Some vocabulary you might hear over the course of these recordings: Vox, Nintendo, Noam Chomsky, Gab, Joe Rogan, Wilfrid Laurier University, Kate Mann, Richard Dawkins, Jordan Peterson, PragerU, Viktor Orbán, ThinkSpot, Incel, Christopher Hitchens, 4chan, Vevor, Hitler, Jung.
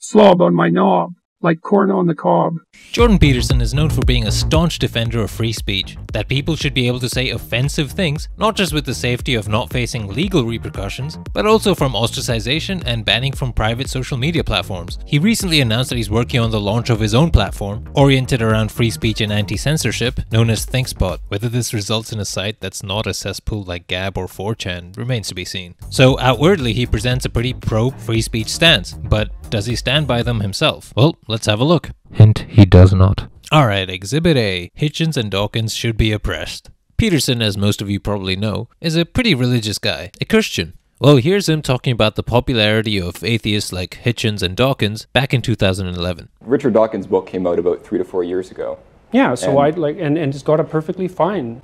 slob on my knob, like corn on the cob. Jordan Peterson is known for being a staunch defender of free speech, that people should be able to say offensive things, not just with the safety of not facing legal repercussions, but also from ostracization and banning from private social media platforms. He recently announced that he's working on the launch of his own platform, oriented around free speech and anti-censorship, known as ThinkSpot. Whether this results in a site that's not a cesspool like Gab or 4chan remains to be seen. So outwardly he presents a pretty pro-free speech stance, but does he stand by them himself? Well, let's have a look. Hint, he does not. Alright, Exhibit A. Hitchens and Dawkins should be oppressed. Peterson, as most of you probably know, is a pretty religious guy, a Christian. Well, here's him talking about the popularity of atheists like Hitchens and Dawkins back in 2011. Richard Dawkins' book came out about 3 to 4 years ago. Yeah, so I like, and it's got a perfectly fine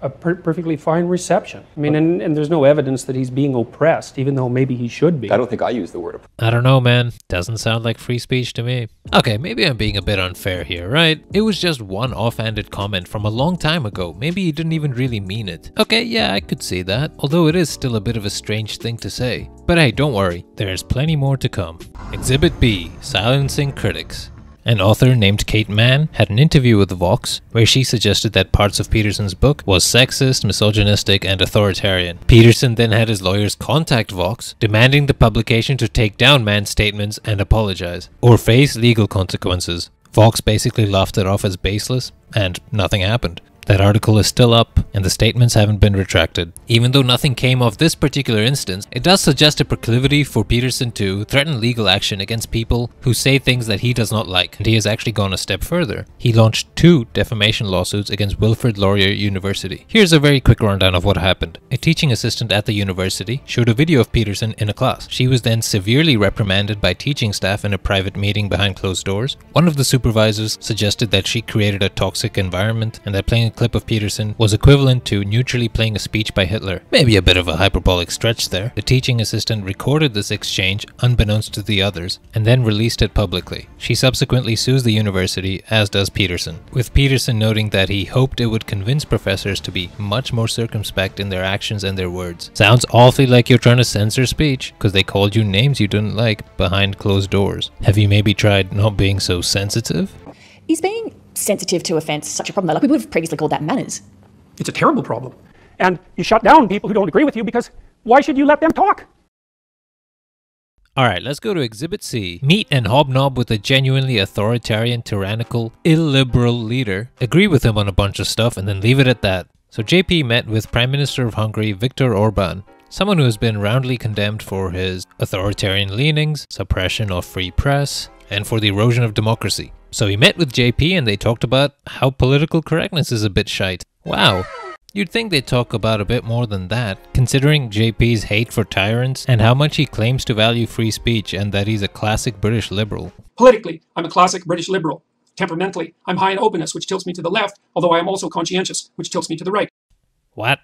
reception. I mean, and there's no evidence that he's being oppressed, even though maybe he should be. I don't think I use the word oppressed. I don't know, man. Doesn't sound like free speech to me. Okay, maybe I'm being a bit unfair here, right? It was just one offhanded comment from a long time ago. Maybe he didn't even really mean it. Okay, yeah, I could see that. Although it is still a bit of a strange thing to say. But hey, don't worry. There's plenty more to come. Exhibit B, silencing critics. An author named Kate Mann had an interview with Vox where she suggested that parts of Peterson's book was sexist, misogynistic, and authoritarian. Peterson then had his lawyers contact Vox, demanding the publication to take down Mann's statements and apologize, or face legal consequences. Vox basically laughed it off as baseless, and nothing happened. That article is still up, and the statements haven't been retracted. Even though nothing came of this particular instance, it does suggest a proclivity for Peterson to threaten legal action against people who say things that he does not like, and he has actually gone a step further. He launched 2 defamation lawsuits against Wilfrid Laurier University. Here's a very quick rundown of what happened. A teaching assistant at the university showed a video of Peterson in a class. She was then severely reprimanded by teaching staff in a private meeting behind closed doors. One of the supervisors suggested that she created a toxic environment and that playing a clip of Peterson was equivalent to neutrally playing a speech by Hitler. Maybe a bit of a hyperbolic stretch there. The teaching assistant recorded this exchange unbeknownst to the others and then released it publicly. She subsequently sues the university, as does Peterson, with Peterson noting that he hoped it would convince professors to be much more circumspect in their actions and their words. Sounds awfully like you're trying to censor speech because they called you names you didn't like behind closed doors. Have you maybe tried not being so sensitive? He's being sensitive to offense, such a problem. Like, we would have previously called that manners. It's a terrible problem. And you shut down people who don't agree with you because why should you let them talk? Alright, let's go to Exhibit C. Meet and hobnob with a genuinely authoritarian, tyrannical, illiberal leader. Agree with him on a bunch of stuff and then leave it at that. So JP met with Prime Minister of Hungary, Viktor Orbán, someone who has been roundly condemned for his authoritarian leanings, suppression of free press, and for the erosion of democracy. So he met with JP and they talked about how political correctness is a bit shite. Wow. You'd think they'd talk about a bit more than that, considering JP's hate for tyrants and how much he claims to value free speech and that he's a classic British liberal. Politically, I'm a classic British liberal. Temperamentally, I'm high in openness, which tilts me to the left, although I am also conscientious, which tilts me to the right. What?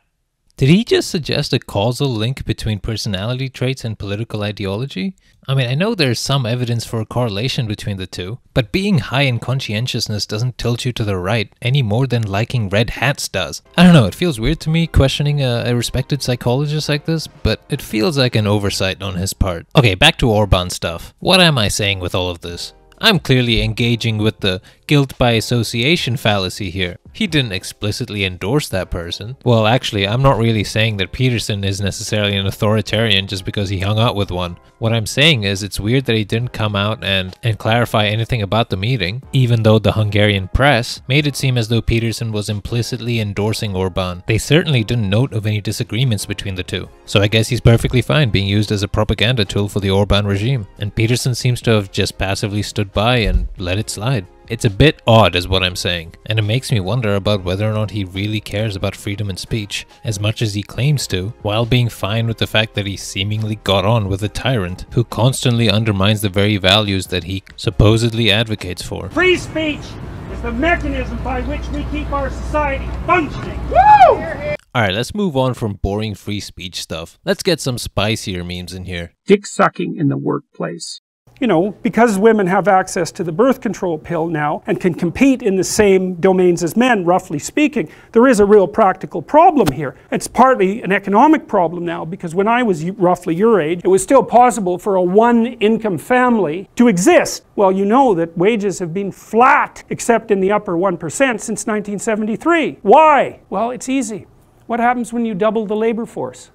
Did he just suggest a causal link between personality traits and political ideology? I mean, I know there's some evidence for a correlation between the two, but being high in conscientiousness doesn't tilt you to the right any more than liking red hats does. I don't know, it feels weird to me questioning a respected psychologist like this, but it feels like an oversight on his part. Okay, back to Orbán stuff. What am I saying with all of this? I'm clearly engaging with the guilt by association fallacy here. He didn't explicitly endorse that person. Well, actually, I'm not really saying that Peterson is necessarily an authoritarian just because he hung out with one. What I'm saying is it's weird that he didn't come out and clarify anything about the meeting, even though the Hungarian press made it seem as though Peterson was implicitly endorsing Orbán. They certainly didn't note of any disagreements between the two. So I guess he's perfectly fine being used as a propaganda tool for the Orbán regime. And Peterson seems to have just passively stood by and let it slide. It's a bit odd is what I'm saying, and it makes me wonder about whether or not he really cares about freedom and speech as much as he claims to, while being fine with the fact that he seemingly got on with a tyrant who constantly undermines the very values that he supposedly advocates for. Free speech is the mechanism by which we keep our society functioning. Woo! Alright, let's move on from boring free speech stuff. Let's get some spicier memes in here. Dick sucking in the workplace. you know, because women have access to the birth control pill now and can compete in the same domains as men, roughly speaking, there is a real practical problem here. It's partly an economic problem now, because when I was roughly your age, it was still possible for a one-income family to exist. Well, you know that wages have been flat, except in the upper 1% since 1973. Why? Well, it's easy. What happens when you double the labor force?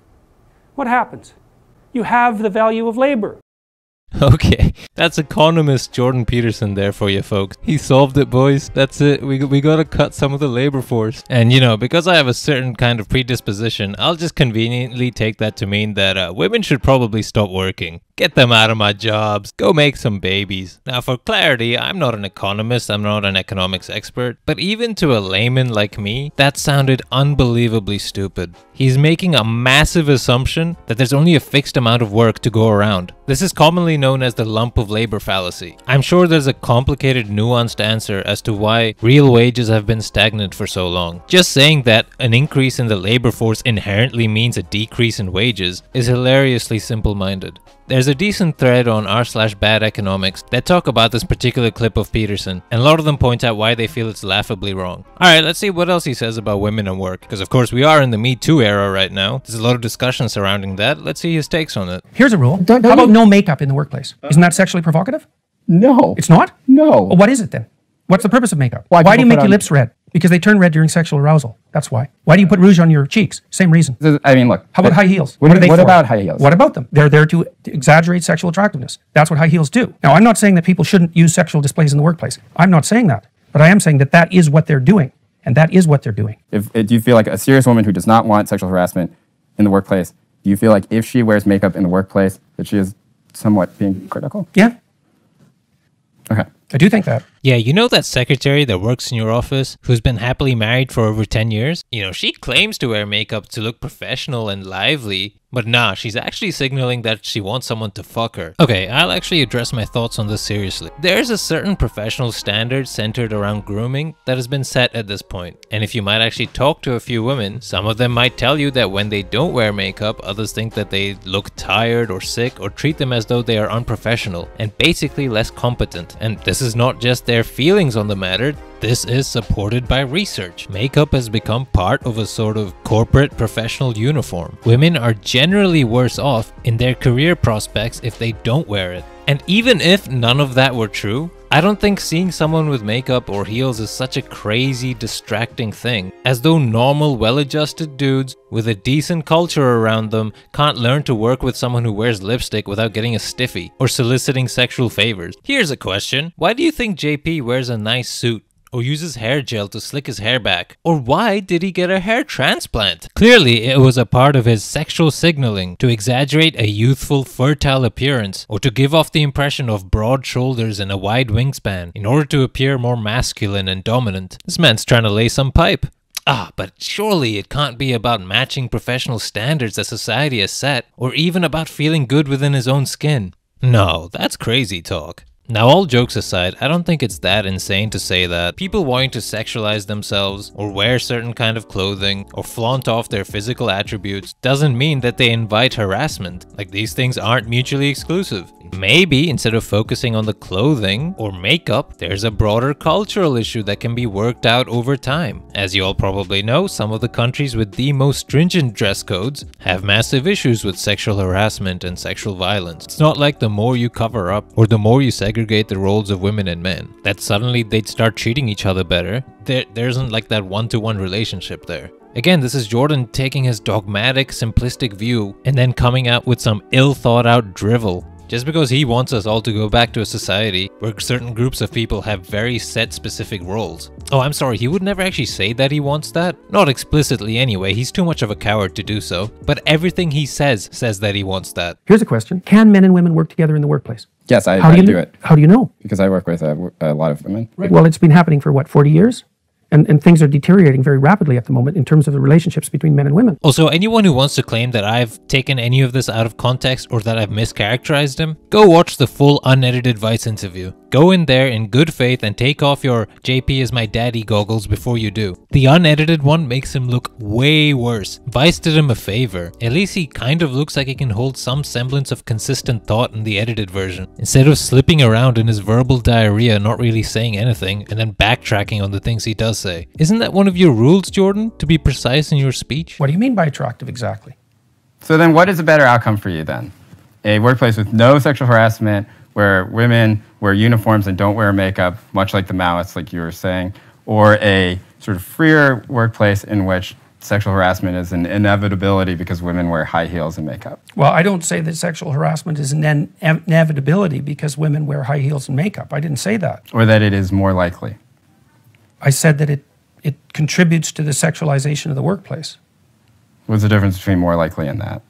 What happens? You have the value of labor. Okay, that's economist Jordan Peterson there for you folks. He solved it, boys. That's it. We gotta cut some of the labor force. And you know, because I have a certain kind of predisposition, I'll just conveniently take that to mean that women should probably stop working. Get them out of my jobs. Go make some babies. Now for clarity, I'm not an economist, I'm not an economics expert, but even to a layman like me, that sounded unbelievably stupid. He's making a massive assumption that there's only a fixed amount of work to go around. This is commonly known as the lump of labor fallacy. I'm sure there's a complicated, nuanced answer as to why real wages have been stagnant for so long. Just saying that an increase in the labor force inherently means a decrease in wages is hilariously simple-minded. There's a decent thread on r/badeconomics that talk about this particular clip of Peterson, and a lot of them point out why they feel it's laughably wrong. Alright, let's see what else he says about women and work, because of course we are in the Me Too era right now. There's a lot of discussion surrounding that. Let's see his takes on it. Here's a rule. How about no makeup in the workplace? Isn't that sexually provocative? No. It's not? No. Well, what is it then? What's the purpose of makeup? Why do you make your lips red? Because they turn red during sexual arousal. That's why. Why do you put rouge on your cheeks? Same reason. I mean, look. How about high heels? What about high heels? What about them? They're there to exaggerate sexual attractiveness. That's what high heels do. Now, I'm not saying that people shouldn't use sexual displays in the workplace. I'm not saying that. But I am saying that that is what they're doing. And that is what they're doing. Do you feel like a serious woman who does not want sexual harassment in the workplace, do you feel like if she wears makeup in the workplace, that she is somewhat being critical? Yeah. Okay. I do think that. Yeah, you know that secretary that works in your office who's been happily married for over 10 years? You know, she claims to wear makeup to look professional and lively, but nah, she's actually signaling that she wants someone to fuck her. Okay, I'll actually address my thoughts on this seriously. There's a certain professional standard centered around grooming that has been set at this point. And if you might actually talk to a few women, some of them might tell you that when they don't wear makeup, others think that they look tired or sick or treat them as though they are unprofessional and basically less competent. And this is not just their feelings on the matter, this is supported by research. Makeup has become part of a sort of corporate professional uniform. Women are generally worse off in their career prospects if they don't wear it. And even if none of that were true, I don't think seeing someone with makeup or heels is such a crazy, distracting thing, as though normal, well-adjusted dudes with a decent culture around them can't learn to work with someone who wears lipstick without getting a stiffy or soliciting sexual favors. Here's a question. Why do you think JP wears a nice suit? Or uses hair gel to slick his hair back? Or why did he get a hair transplant? Clearly, it was a part of his sexual signaling to exaggerate a youthful, fertile appearance, or to give off the impression of broad shoulders and a wide wingspan in order to appear more masculine and dominant. This man's trying to lay some pipe. Ah, but surely it can't be about matching professional standards that society has set, or even about feeling good within his own skin. No, that's crazy talk. Now, all jokes aside, I don't think it's that insane to say that people wanting to sexualize themselves or wear certain kind of clothing or flaunt off their physical attributes doesn't mean that they invite harassment. Like, these things aren't mutually exclusive. Maybe instead of focusing on the clothing or makeup, there's a broader cultural issue that can be worked out over time. As you all probably know, some of the countries with the most stringent dress codes have massive issues with sexual harassment and sexual violence. It's not like the more you cover up or the more you segregate the roles of women and men, that suddenly they'd start treating each other better. There isn't like that one-to-one relationship there. Again, this is Jordan taking his dogmatic, simplistic view and then coming out with some ill-thought-out drivel. Just because he wants us all to go back to a society where certain groups of people have very set specific roles. Oh, I'm sorry, he would never actually say that he wants that. Not explicitly anyway, he's too much of a coward to do so. But everything he says that he wants that. Here's a question. Can men and women work together in the workplace? Yes, I do it. How do you know? Because I work with a lot of women. Right. Well, it's been happening for what, 40 years? and things are deteriorating very rapidly at the moment in terms of the relationships between men and women. Also, anyone who wants to claim that I've taken any of this out of context or that I've mischaracterized him, go watch the full unedited Vice interview. Go in there in good faith and take off your JP is my daddy goggles before you do. The unedited one makes him look way worse. Vice did him a favor. At least he kind of looks like he can hold some semblance of consistent thought in the edited version, instead of slipping around in his verbal diarrhea, not really saying anything and then backtracking on the things he does say. Isn't that one of your rules, Jordan, to be precise in your speech? What do you mean by attractive exactly? So then what is a better outcome for you then? A workplace with no sexual harassment, where women wear uniforms and don't wear makeup, much like the Maoists, like you were saying, or a sort of freer workplace in which sexual harassment is an inevitability because women wear high heels and makeup? Well, I don't say that sexual harassment is an inevitability because women wear high heels and makeup. I didn't say that. Or that it is more likely. I said that it contributes to the sexualization of the workplace. What's the difference between more likely and that?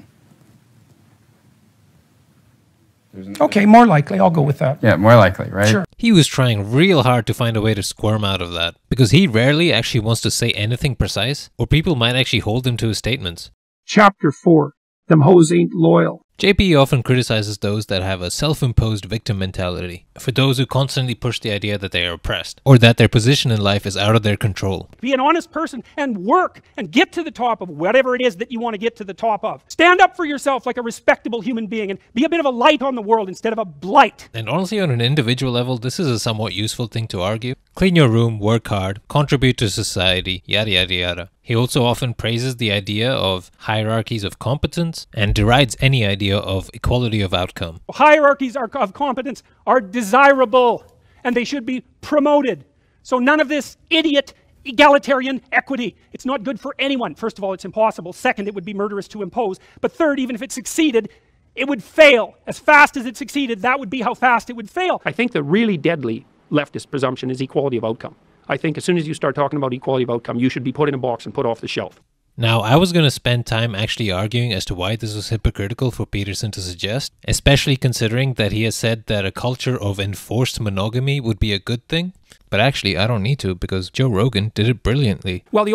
Okay, more likely, I'll go with that. Yeah, more likely, right? Sure. He was trying real hard to find a way to squirm out of that, because he rarely actually wants to say anything precise, or people might actually hold him to his statements. Chapter 4. Them hoes ain't loyal. JP often criticizes those that have a self-imposed victim mentality, for those who constantly push the idea that they are oppressed, or that their position in life is out of their control. Be an honest person and work and get to the top of whatever it is that you want to get to the top of. Stand up for yourself like a respectable human being and be a bit of a light on the world instead of a blight. And honestly, on an individual level, this is a somewhat useful thing to argue. Clean your room, work hard, contribute to society, yada yada yada. He also often praises the idea of hierarchies of competence and derides any idea of equality of outcome. Hierarchies of competence are desirable and they should be promoted. So none of this idiot egalitarian equity. It's not good for anyone. First of all, it's impossible. Second, it would be murderous to impose. But third, even if it succeeded, it would fail. As fast as it succeeded, that would be how fast it would fail. I think the really deadly leftist presumption is equality of outcome. I think as soon as you start talking about equality of outcome, you should be put in a box and put off the shelf. Now, I was going to spend time actually arguing as to why this was hypocritical for Peterson to suggest, especially considering that he has said that a culture of enforced monogamy would be a good thing. But actually, I don't need to, because Joe Rogan did it brilliantly. Well,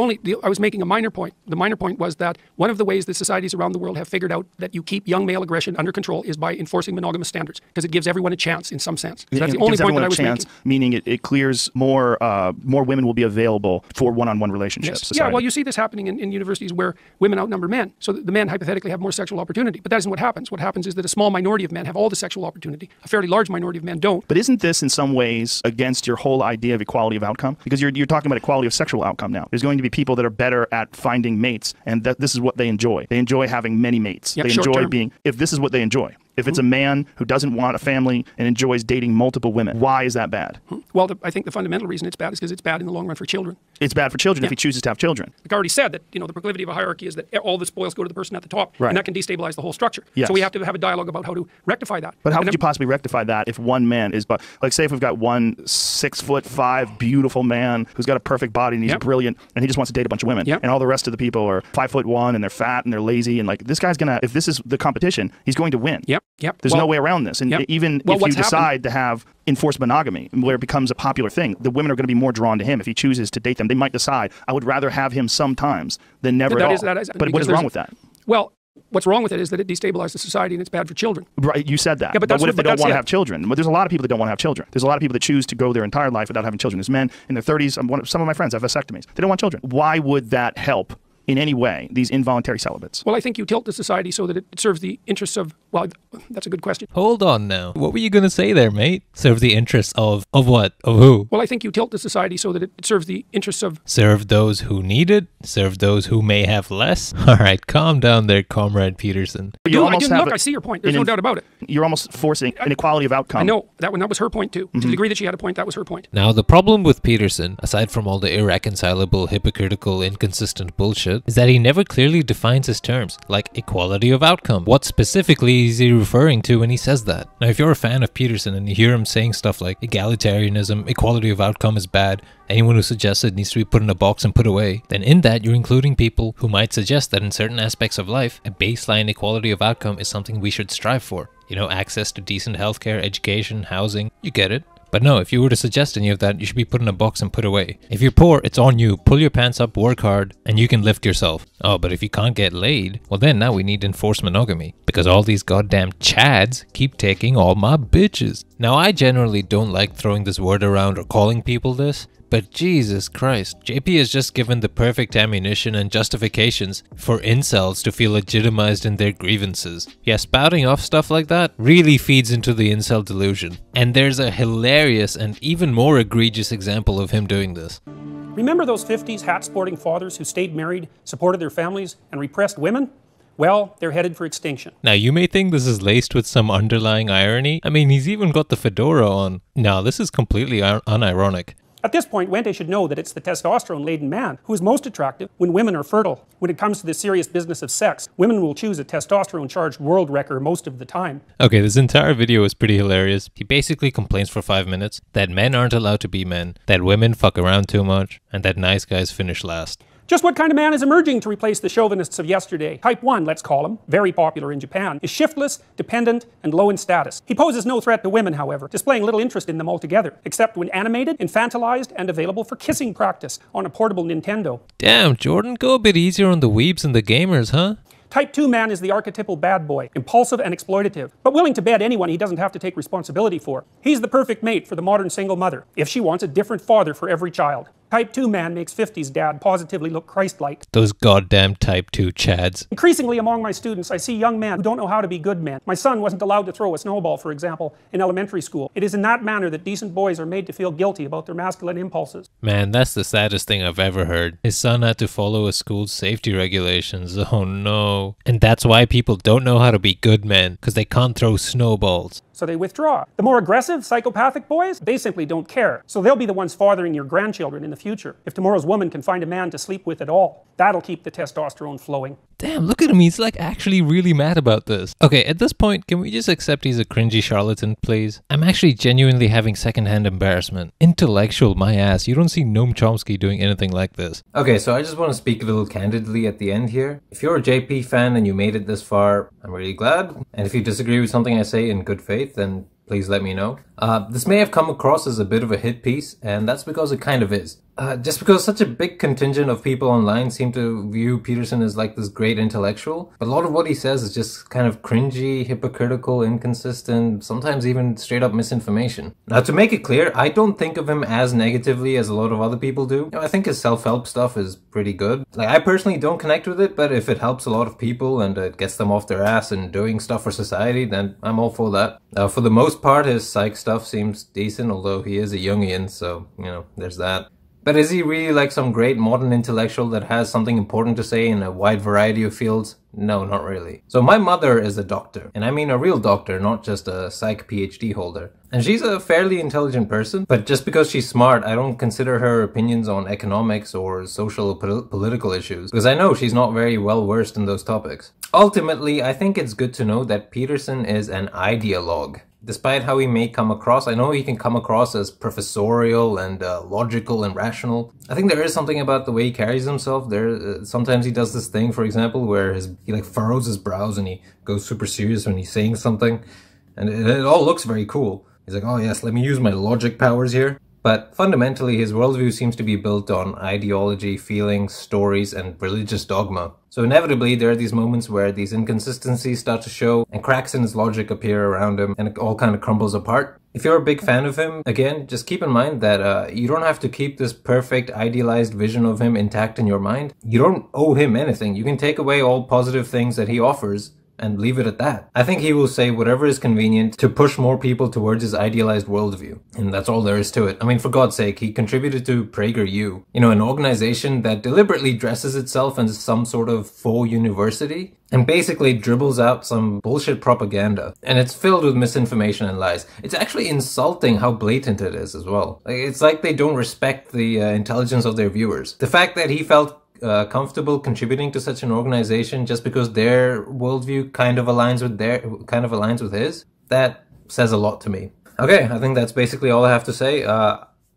I was making a minor point. The minor point was that one of the ways that societies around the world have figured out that you keep young male aggression under control is by enforcing monogamous standards, because it gives everyone a chance in some sense. So that's the only point that I was making. Meaning it clears more women will be available for one-on-one relationships. Yes. Yeah, well, you see this happening in universities where women outnumber men, so that the men hypothetically have more sexual opportunity. But that isn't what happens. What happens is that a small minority of men have all the sexual opportunity. A fairly large minority of men don't. But isn't this in some ways against your whole idea of equality of outcome? Because you're talking about equality of sexual outcome now. There's going to be people that are better at finding mates, and this is what they enjoy. They enjoy having many mates. Yep, they enjoy being, if this is what they enjoy. If it's a man who doesn't want a family and enjoys dating multiple women, why is that bad? Well, I think the fundamental reason it's bad is because it's bad in the long run for children. It's bad for children if he chooses to have children. Like I already said, that the proclivity of a hierarchy is that all the spoils go to the person at the top, and that can destabilize the whole structure. Yes. So we have to have a dialogue about how to rectify that. But how could you possibly rectify that if one man is, like say if we've got one 6'5" beautiful man who's got a perfect body and he's brilliant and he just wants to date a bunch of women, and all the rest of the people are 5'1" and they're fat and they're lazy, and like this guy's gonna, if this is the competition, he's going to win. There's no way around this. And even if you decide to have enforced monogamy, where it becomes a popular thing, the women are going to be more drawn to him if he chooses to date them. They might decide, I would rather have him sometimes than never at all. But what is wrong with that? Well, what's wrong with it is that it destabilizes society and it's bad for children. Right, you said that. Yeah, but what if they don't want to have children? There's a lot of people that don't want to have children. There's a lot of people that choose to go their entire life without having children. There's men in their 30s, some of my friends have vasectomies. They don't want children. Why would that help in any way, these involuntary celibates? Well, I think you tilt the society so that it serves the interests of, well, that's a good question. Hold on now. What were you going to say there, mate? Serve the interests of what? Of who? Well, I think you tilt the society so that it serves the interests of... Serve those who need it, serve those who may have less. All right, calm down there, Comrade Peterson. Look, I see your point. There's no doubt about it. You're almost forcing inequality of outcome. I know. That was her point, too. To the degree that she had a point, that was her point. Now, the problem with Peterson, aside from all the irreconcilable, hypocritical, inconsistent bullshit, is that he never clearly defines his terms, like equality of outcome. What specifically is he referring to when he says that? Now, if you're a fan of Peterson and you hear him saying stuff like egalitarianism, equality of outcome is bad, anyone who suggests it needs to be put in a box and put away, then in that you're including people who might suggest that in certain aspects of life, a baseline equality of outcome is something we should strive for. You know, access to decent healthcare, education, housing, you get it. But no, if you were to suggest any of that, you should be put in a box and put away. If you're poor, it's on you. Pull your pants up, work hard, and you can lift yourself. Oh, but if you can't get laid, well then now we need enforced monogamy. Because all these goddamn chads keep taking all my bitches. Now I generally don't like throwing this word around or calling people this, but Jesus Christ, JP has just given the perfect ammunition and justifications for incels to feel legitimized in their grievances. Yeah, spouting off stuff like that really feeds into the incel delusion. And there's a hilarious and even more egregious example of him doing this. Remember those 50s hat-sporting fathers who stayed married, supported their families, and repressed women? Well, they're headed for extinction. Now, you may think this is laced with some underlying irony. I mean, he's even got the fedora on. No, this is completely unironic. At this point, Wente should know that it's the testosterone-laden man who is most attractive when women are fertile. When it comes to the serious business of sex, women will choose a testosterone-charged world wrecker most of the time. Okay, this entire video is pretty hilarious. He basically complains for 5 minutes that men aren't allowed to be men, that women fuck around too much, and that nice guys finish last. Just what kind of man is emerging to replace the chauvinists of yesterday? Type 1, let's call him, very popular in Japan, is shiftless, dependent, and low in status. He poses no threat to women, however, displaying little interest in them altogether, except when animated, infantilized, and available for kissing practice on a portable Nintendo. Damn, Jordan, go a bit easier on the weebs and the gamers, huh? Type 2 man is the archetypal bad boy, impulsive and exploitative, but willing to bed anyone he doesn't have to take responsibility for. He's the perfect mate for the modern single mother, if she wants a different father for every child. Type 2 man makes 50s dad positively look Christ-like. Those goddamn type 2 chads. Increasingly among my students, I see young men who don't know how to be good men. My son wasn't allowed to throw a snowball, for example, in elementary school. It is in that manner that decent boys are made to feel guilty about their masculine impulses. Man, that's the saddest thing I've ever heard. His son had to follow a school's safety regulations. Oh no. And that's why people don't know how to be good men, because they can't throw snowballs. So they withdraw. The more aggressive, psychopathic boys, they simply don't care. So they'll be the ones fathering your grandchildren in the future, if tomorrow's woman can find a man to sleep with at all. That'll keep the testosterone flowing. Damn, look at him, he's like actually really mad about this. Okay, at this point, can we just accept he's a cringy charlatan, please? I'm actually genuinely having secondhand embarrassment. Intellectual, my ass, you don't see Noam Chomsky doing anything like this. Okay, so I just want to speak a little candidly at the end here. If you're a JP fan and you made it this far, I'm really glad. And if you disagree with something I say in good faith, then please let me know. This may have come across as a bit of a hit piece, and that's because it kind of is. Just because such a big contingent of people online seem to view Peterson as like this great intellectual, but a lot of what he says is just kind of cringy, hypocritical, inconsistent, sometimes even straight up misinformation. Now, to make it clear, I don't think of him as negatively as a lot of other people do. You know, I think his self-help stuff is pretty good. Like, I personally don't connect with it, but if it helps a lot of people and it gets them off their ass and doing stuff for society, then I'm all for that. For the most part, his psych stuff seems decent, although he is a Jungian, so, you know, there's that. But is he really like some great modern intellectual that has something important to say in a wide variety of fields? No, not really. So my mother is a doctor, and I mean a real doctor, not just a psych PhD holder. And she's a fairly intelligent person, but just because she's smart, I don't consider her opinions on economics or social political issues, because I know she's not very well versed in those topics. Ultimately, I think it's good to know that Peterson is an ideologue. Despite how he may come across, I know he can come across as professorial and logical and rational. I think there is something about the way he carries himself. Sometimes he does this thing, for example, where he like furrows his brows and he goes super serious when he's saying something. And it all looks very cool. He's like, oh yes, let me use my logic powers here. But fundamentally, his worldview seems to be built on ideology, feelings, stories, and religious dogma. So inevitably, there are these moments where these inconsistencies start to show and cracks in his logic appear around him and it all kind of crumbles apart. If you're a big fan of him, again, just keep in mind that you don't have to keep this perfect idealized vision of him intact in your mind. You don't owe him anything. You can take away all positive things that he offers and leave it at that. I think he will say whatever is convenient to push more people towards his idealized worldview. And that's all there is to it. I mean, for God's sake, he contributed to PragerU, you know, an organization that deliberately dresses itself as some sort of faux university and basically dribbles out some bullshit propaganda. And it's filled with misinformation and lies. It's actually insulting how blatant it is as well. It's like they don't respect the intelligence of their viewers. The fact that he felt comfortable contributing to such an organization just because their worldview kind of aligns with his, that says a lot to me. Okay, I think that's basically all I have to say.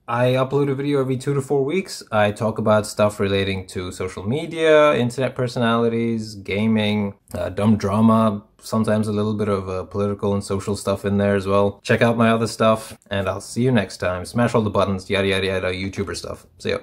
I upload a video every 2 to 4 weeks. I talk about stuff relating to social media, internet personalities, gaming, dumb drama, sometimes a little bit of political and social stuff in there as well. Check out my other stuff, and I'll see you next time. Smash all the buttons, yada yada yada, YouTuber stuff. See ya.